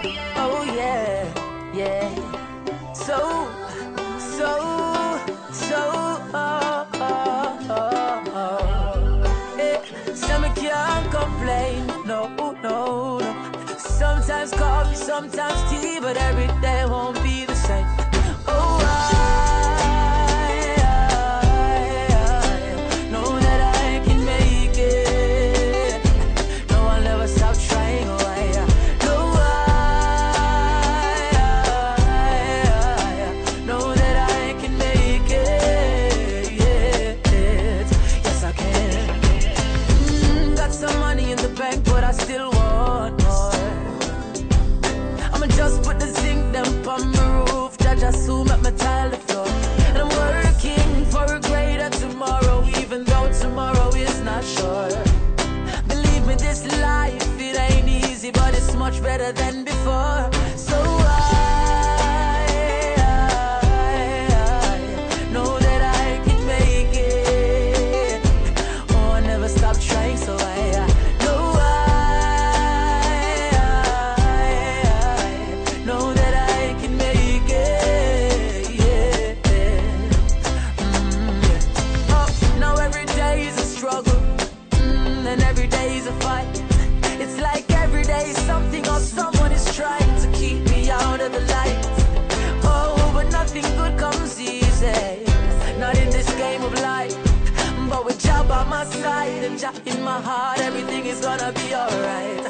Oh yeah, yeah. So. Eh, stomach can't complain, no. Sometimes coffee, sometimes tea, but every day won't be the same. Oh, I know that I can make it. No, I'll never stop trying. Oh, I know that I can make it. Yes, I can. Got some money in the bank, but I still want more. Just put the zinc down on my roof, Jaja soon make my tile the floor. And I'm working for a greater tomorrow, even though tomorrow is not sure. Believe me, this life, it ain't easy, but it's much better than before. So I know that I can make it. Oh, I never stop trying, so something or someone is trying to keep me out of the light. Oh, but nothing good comes easy, not in this game of life. But with Jah by my side and Jah in my heart, everything is gonna be alright.